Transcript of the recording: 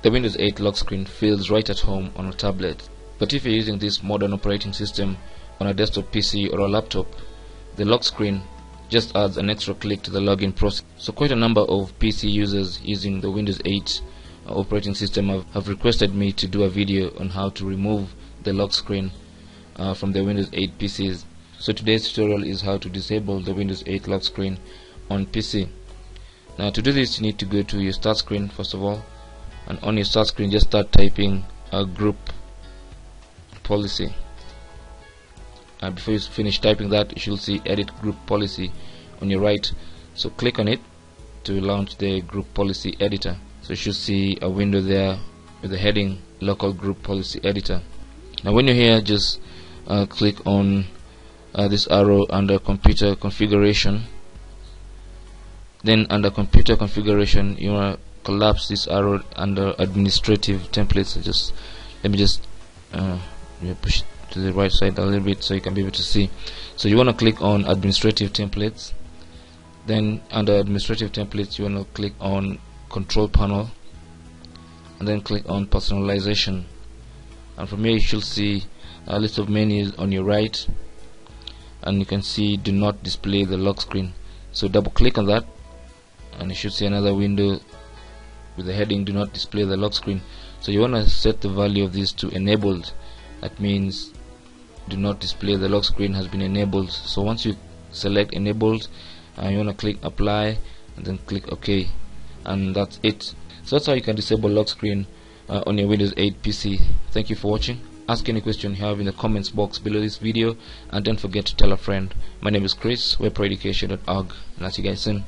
The Windows 8 lock screen feels right at home on a tablet, but if you're using this modern operating system on a desktop PC or a laptop, the lock screen just adds an extra click to the login process. So quite a number of PC users using the Windows 8 operating system have requested me to do a video on how to remove the lock screen from their Windows 8 PCs. So today's tutorial is how to disable the Windows 8 lock screen on PC. Now to do this, you need to go to your start screen first of all, and on your start screen just start typing a Group Policy, and before you finish typing that, you should see Edit Group Policy on your right. So click on it to launch the Group Policy Editor. So you should see a window there with the heading Local Group Policy Editor. Now when you're here, just click on this arrow under Computer Configuration. Then under Computer Configuration, you want to collapse this arrow under Administrative Templates. So just let me just push it to the right side a little bit so you can be able to see. So you want to click on Administrative Templates. Then under Administrative Templates, you want to click on Control Panel, and then click on Personalization. And from here you should see a list of menus on your right, and you can see Do Not Display the Lock Screen. So double click on that, and you should see another window with the heading Do Not Display the Lock Screen. So you want to set the value of this to enabled. That means Do Not Display the Lock Screen has been enabled. So once you select enabled, you want to click Apply and then click OK, and that's it. So that's how you can disable lock screen on your Windows 8 PC. Thank you for watching. Ask any question you have in the comments box below this video, and don't forget to tell a friend. My name is Chris, WebPro Education.org, and I'll see you guys soon.